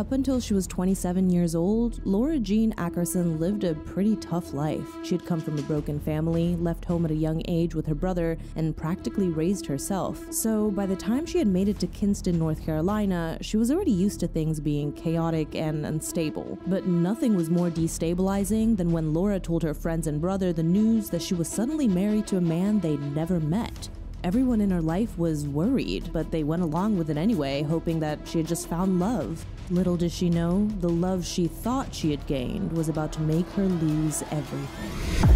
Up until she was 27 years old, Laura Jean Ackerson lived a pretty tough life. She had come from a broken family, left home at a young age with her brother, and practically raised herself. So by the time she had made it to Kinston, North Carolina, she was already used to things being chaotic and unstable. But nothing was more destabilizing than when Laura told her friends and brother the news that she was suddenly married to a man they'd never met. Everyone in her life was worried, but they went along with it anyway, hoping that she had just found love. Little did she know, the love she thought she had gained was about to make her lose everything.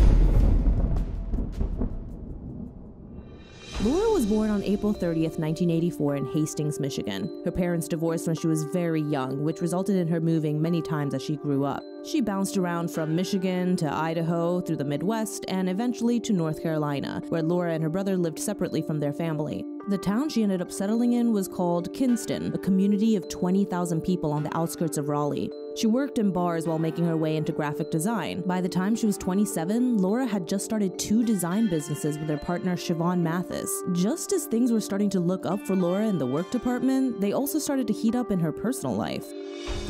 Laura was born on April 30th, 1984 in Hastings, Michigan. Her parents divorced when she was very young, which resulted in her moving many times as she grew up. She bounced around from Michigan to Idaho, through the Midwest, and eventually to North Carolina, where Laura and her brother lived separately from their family. The town she ended up settling in was called Kinston, a community of 20,000 people on the outskirts of Raleigh. She worked in bars while making her way into graphic design. By the time she was 27, Laura had just started 2 design businesses with her partner Siobhan Mathis. Just as things were starting to look up for Laura in the work department, they also started to heat up in her personal life.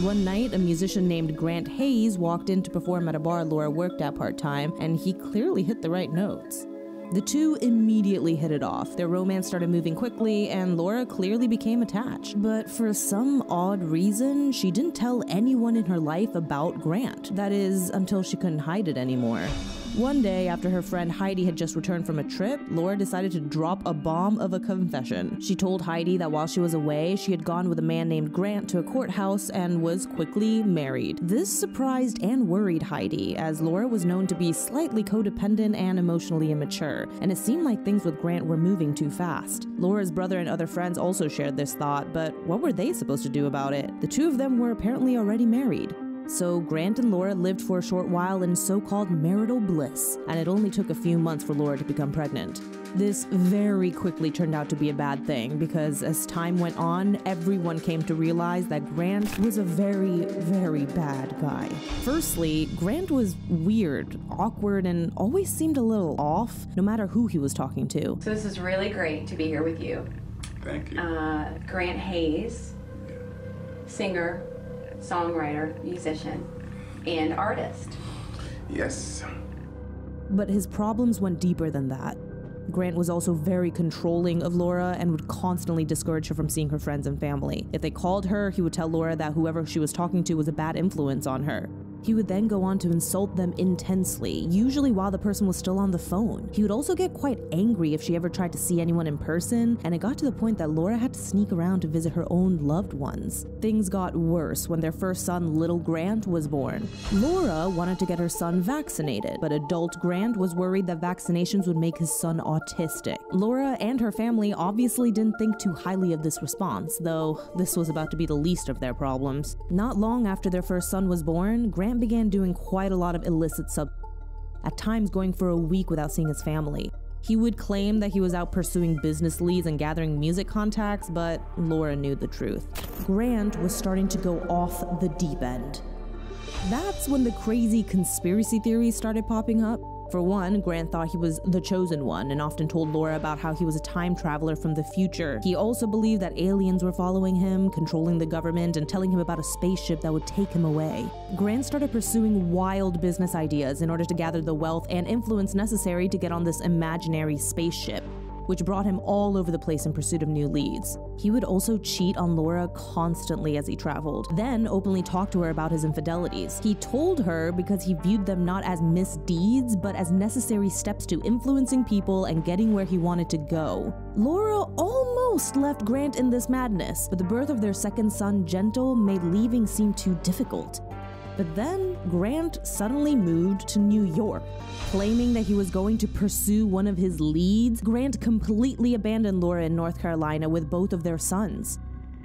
One night, a musician named Grant Hayes walked in to perform at a bar Laura worked at part-time, and he clearly hit the right notes. The two immediately hit it off. Their romance started moving quickly, and Laura clearly became attached. But for some odd reason, she didn't tell anyone in her life about Grant. That is, until she couldn't hide it anymore. One day, after her friend Heidi had just returned from a trip, Laura decided to drop a bomb of a confession. She told Heidi that while she was away, she had gone with a man named Grant to a courthouse and was quickly married. This surprised and worried Heidi, as Laura was known to be slightly codependent and emotionally immature, and it seemed like things with Grant were moving too fast. Laura's brother and other friends also shared this thought, but what were they supposed to do about it? The two of them were apparently already married. So Grant and Laura lived for a short while in so-called marital bliss, and it only took a few months for Laura to become pregnant. This very quickly turned out to be a bad thing, because as time went on, everyone came to realize that Grant was a very, very bad guy. Firstly, Grant was weird, awkward, and always seemed a little off, no matter who he was talking to. So this is really great to be here with you. Thank you. Grant Hayes, singer, songwriter, musician, and artist. Yes. But his problems went deeper than that. Grant was also very controlling of Laura and would constantly discourage her from seeing her friends and family. If they called her, he would tell Laura that whoever she was talking to was a bad influence on her. He would then go on to insult them intensely, usually while the person was still on the phone. He would also get quite angry if she ever tried to see anyone in person, and it got to the point that Laura had to sneak around to visit her own loved ones. Things got worse when their first son, little Grant, was born. Laura wanted to get her son vaccinated, but adult Grant was worried that vaccinations would make his son autistic. Laura and her family obviously didn't think too highly of this response, though this was about to be the least of their problems. Not long after their first son was born, Grant began doing quite a lot of illicit substances, at times going for a week without seeing his family. He would claim that he was out pursuing business leads and gathering music contacts, but Laura knew the truth. Grant was starting to go off the deep end. That's when the crazy conspiracy theories started popping up. For one, Grant thought he was the chosen one and often told Laura about how he was a time traveler from the future. He also believed that aliens were following him, controlling the government, and telling him about a spaceship that would take him away. Grant started pursuing wild business ideas in order to gather the wealth and influence necessary to get on this imaginary spaceship, which brought him all over the place in pursuit of new leads. He would also cheat on Laura constantly as he traveled, then openly talk to her about his infidelities. He told her because he viewed them not as misdeeds, but as necessary steps to influencing people and getting where he wanted to go. Laura almost left Grant in this madness, but the birth of their second son, Gentle, made leaving seem too difficult. But then, Grant suddenly moved to New York. Claiming that he was going to pursue one of his leads, Grant completely abandoned Laura in North Carolina with both of their sons.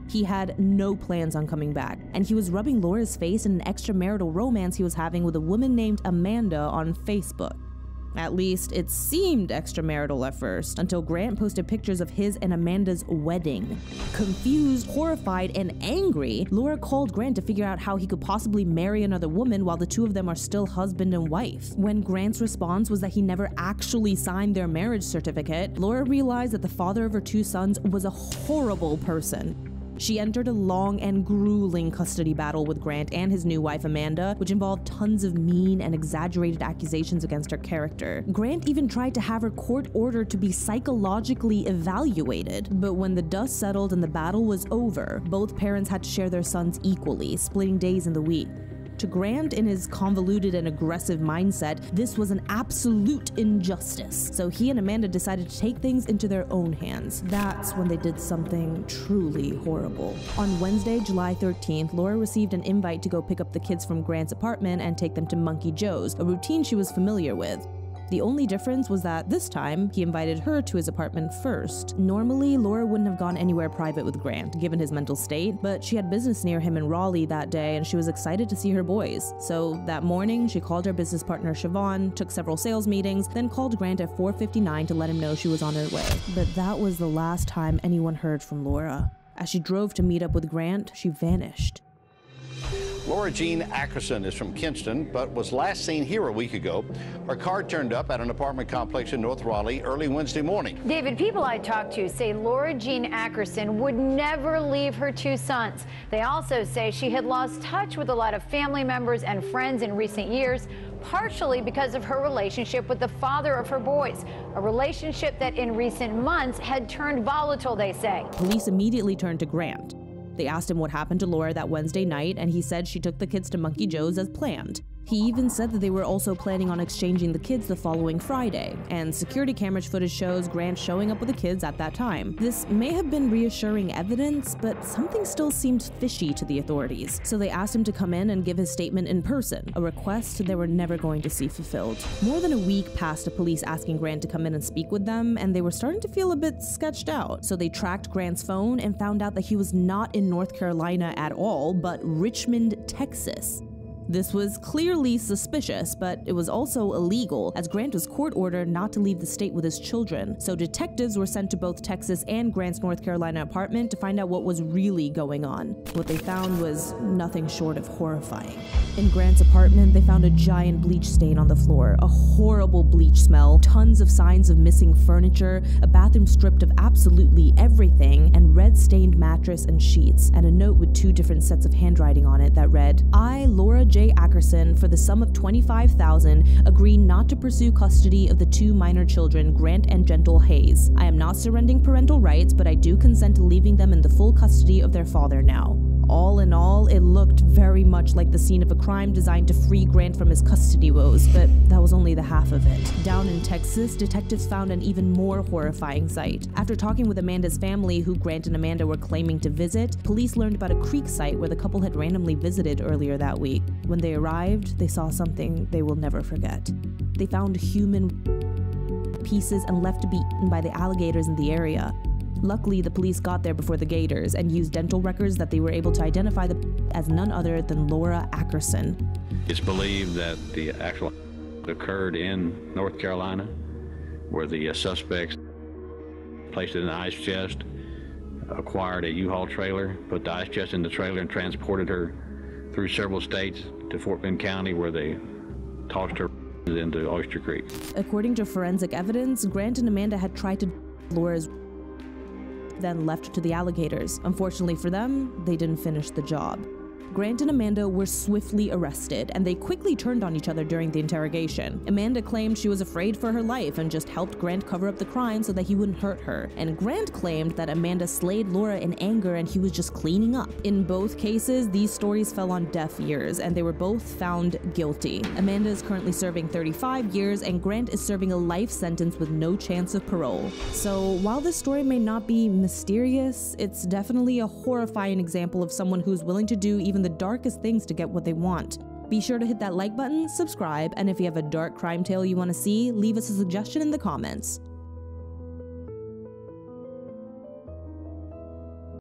He had no plans on coming back, and he was rubbing Laura's face in an extramarital romance he was having with a woman named Amanda on Facebook. At least, it seemed extramarital at first, until Grant posted pictures of his and Amanda's wedding. Confused, horrified, and angry, Laura called Grant to figure out how he could possibly marry another woman while the two of them are still husband and wife. When Grant's response was that he never actually signed their marriage certificate, Laura realized that the father of her 2 sons was a horrible person. She entered a long and grueling custody battle with Grant and his new wife, Amanda, which involved tons of mean and exaggerated accusations against her character. Grant even tried to have her court-ordered to be psychologically evaluated. But when the dust settled and the battle was over, both parents had to share their sons equally, splitting days in the week. To Grant, in his convoluted and aggressive mindset, this was an absolute injustice. So he and Amanda decided to take things into their own hands. That's when they did something truly horrible. On Wednesday, July 13th, Laura received an invite to go pick up the kids from Grant's apartment and take them to Monkey Joe's, a routine she was familiar with. The only difference was that this time, he invited her to his apartment first. Normally, Laura wouldn't have gone anywhere private with Grant, given his mental state, but she had business near him in Raleigh that day and she was excited to see her boys. So that morning, she called her business partner Siobhan, took several sales meetings, then called Grant at 4:59 to let him know she was on her way. But that was the last time anyone heard from Laura. As she drove to meet up with Grant, she vanished. Laura Jean Ackerson is from Kinston, but was last seen here a week ago. Her car turned up at an apartment complex in North Raleigh early Wednesday morning. David, people I talked to say Laura Jean Ackerson would never leave her two sons. They also say she had lost touch with a lot of family members and friends in recent years, partially because of her relationship with the father of her boys, a relationship that in recent months had turned volatile, they say. Police immediately turned to Grant. They asked him what happened to Laura that Wednesday night, and he said she took the kids to Monkey Joe's as planned. He even said that they were also planning on exchanging the kids the following Friday, and security camera footage shows Grant showing up with the kids at that time. This may have been reassuring evidence, but something still seemed fishy to the authorities, so they asked him to come in and give his statement in person, a request they were never going to see fulfilled. More than a week passed of police asking Grant to come in and speak with them, and they were starting to feel a bit sketched out, so they tracked Grant's phone and found out that he was not in North Carolina at all, but Richmond, Texas. This was clearly suspicious, but it was also illegal, as Grant was court-ordered not to leave the state with his children. So detectives were sent to both Texas and Grant's North Carolina apartment to find out what was really going on. What they found was nothing short of horrifying. In Grant's apartment, they found a giant bleach stain on the floor, a horrible bleach smell, tons of signs of missing furniture, a bathroom stripped of absolutely everything, and red-stained mattress and sheets, and a note with two different sets of handwriting on it that read, "I, Laura J. Ackerson, for the sum of $25,000, agree not to pursue custody of the two minor children, Grant and Gentle Hayes. I am not surrendering parental rights, but I do consent to leaving them in the full custody of their father now." All in all, it looked very much like the scene of a crime designed to free Grant from his custody woes, but that was only the half of it. Down in Texas, detectives found an even more horrifying sight. After talking with Amanda's family, who Grant and Amanda were claiming to visit, police learned about a creek site where the couple had randomly visited earlier that week. When they arrived, they saw something they will never forget. They found human pieces and left to be eaten by the alligators in the area. Luckily, the police got there before the gators and used dental records that they were able to identify as none other than Laura Ackerson. It's believed that the actual occurred in North Carolina, where the suspects placed it in an ice chest, acquired a U-Haul trailer, put the ice chest in the trailer, and transported her through several states to Fort Bend County, where they tossed her into Oyster Creek. According to forensic evidence, Grant and Amanda had tried to Laura's then left to the alligators. Unfortunately for them, they didn't finish the job. Grant and Amanda were swiftly arrested, and they quickly turned on each other during the interrogation. Amanda claimed she was afraid for her life and just helped Grant cover up the crime so that he wouldn't hurt her. And Grant claimed that Amanda slayed Laura in anger and he was just cleaning up. In both cases, these stories fell on deaf ears, and they were both found guilty. Amanda is currently serving 35 years, and Grant is serving a life sentence with no chance of parole. So while this story may not be mysterious, it's definitely a horrifying example of someone who's willing to do even the darkest things to get what they want. Be sure to hit that like button, subscribe, and if you have a dark crime tale you want to see, leave us a suggestion in the comments.